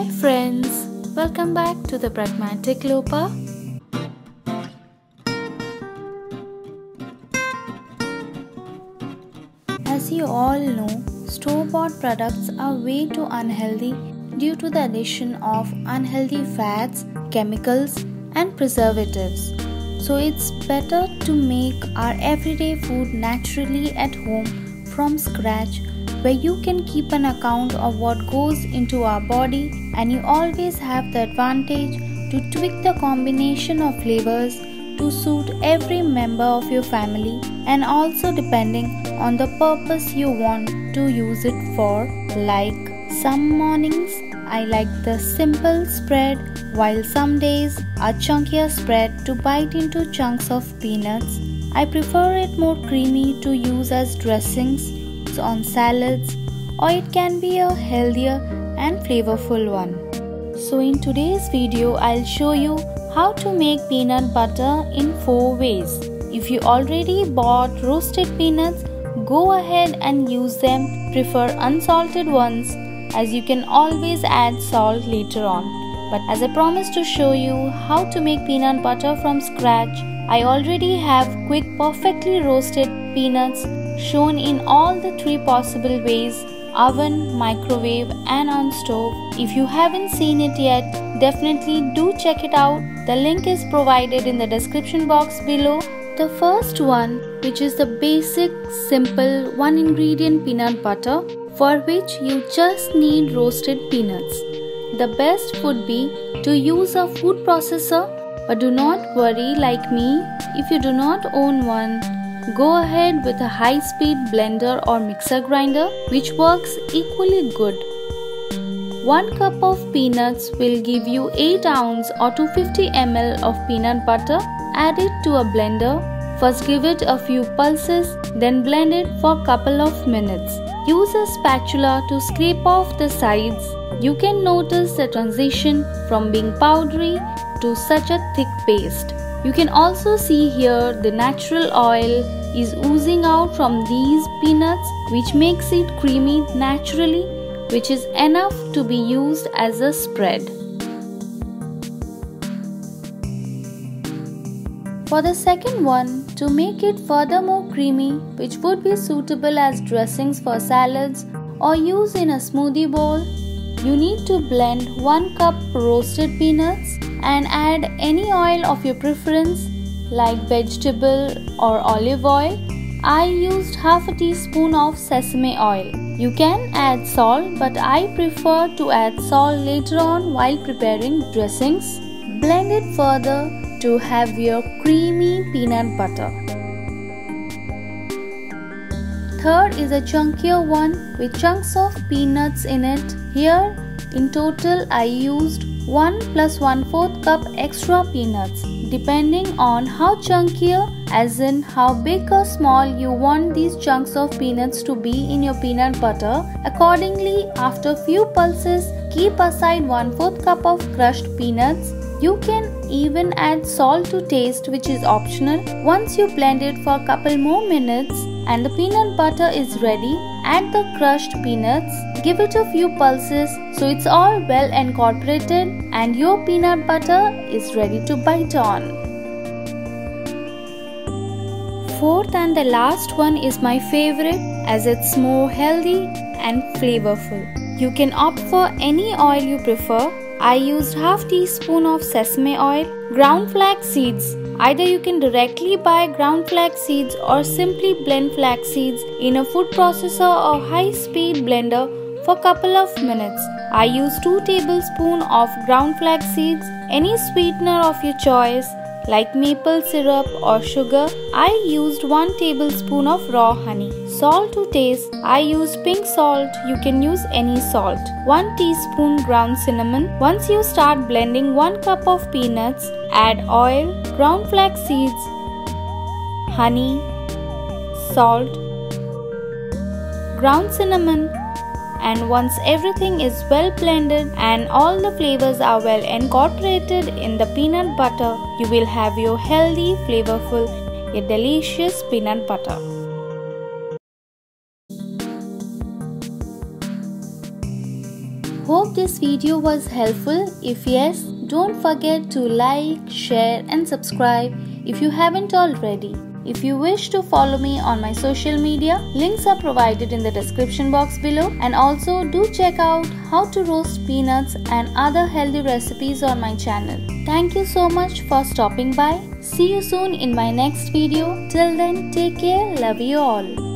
Hi friends, welcome back to the pragmatic Lopa. As you all know, store-bought products are way too unhealthy due to the addition of unhealthy fats, chemicals and preservatives. So it's better to make our everyday food naturally at home from scratch, where you can keep an account of what goes into our body and you always have the advantage to tweak the combination of flavors to suit every member of your family and also depending on the purpose you want to use it for. Like some mornings I like the simple spread, while some days a chunkier spread to bite into chunks of peanuts. I prefer it more creamy to use as dressings on salads, or it can be a healthier and flavorful one. So in today's video I'll show you how to make peanut butter in 4 ways. If you already bought roasted peanuts, go ahead and use them, prefer unsalted ones as you can always add salt later on. But as I promised to show you how to make peanut butter from scratch, I already have quick perfectly roasted peanuts shown in all the 3 possible ways: oven, microwave and on stove. If you haven't seen it yet, definitely do check it out. The link is provided in the description box below. The first one, which is the basic simple 1 ingredient peanut butter, for which you just need roasted peanuts. The best would be to use a food processor, but do not worry like me if you do not own one. Go ahead with a high-speed blender or mixer grinder, which works equally good. 1 cup of peanuts will give you 8 ounces or 250 ml of peanut butter. Add it to a blender. First give it a few pulses, then blend it for a couple of minutes. Use a spatula to scrape off the sides. You can notice the transition from being powdery to such a thick paste. You can also see here the natural oil is oozing out from these peanuts, which makes it creamy naturally, which is enough to be used as a spread. For the second one, to make it furthermore creamy, which would be suitable as dressings for salads or use in a smoothie bowl, you need to blend 1 cup roasted peanuts and add any oil of your preference like vegetable or olive oil. I used half a teaspoon of sesame oil. You can add salt, but I prefer to add salt later on while preparing dressings. Blend it further to have your creamy peanut butter. Third is a chunkier one with chunks of peanuts in it. Here in total I used 1 + 1/4 cup extra peanuts, depending on how chunkier, as in how big or small you want these chunks of peanuts to be in your peanut butter. Accordingly, after few pulses, keep aside 1/4 cup of crushed peanuts. You can even add salt to taste, which is optional. Once you blend it for a couple more minutes and the peanut butter is ready, add the crushed peanuts, give it a few pulses so it's all well incorporated and your peanut butter is ready to bite on. Fourth and the last one is my favorite, as it's more healthy and flavorful. You can opt for any oil you prefer. I used half teaspoon of sesame oil. Ground flax seeds. Either you can directly buy ground flax seeds or simply blend flax seeds in a food processor or high-speed blender for a couple of minutes. I used 2 tablespoons of ground flax seeds. Any sweetener of your choice like maple syrup or sugar. I used 1 tablespoon of raw honey. Salt to taste. I used pink salt. You can use any salt. 1 teaspoon ground cinnamon. Once you start blending 1 cup of peanuts, add oil, ground flax seeds, honey, salt, ground cinnamon, and once everything is well blended and all the flavors are well incorporated in the peanut butter, you will have your healthy, flavorful, yet delicious peanut butter. Hope this video was helpful. If yes, don't forget to like, share and subscribe if you haven't already. If you wish to follow me on my social media, links are provided in the description box below, and also do check out how to roast peanuts and other healthy recipes on my channel. Thank you so much for stopping by. See you soon in my next video. Till then, take care, love you all.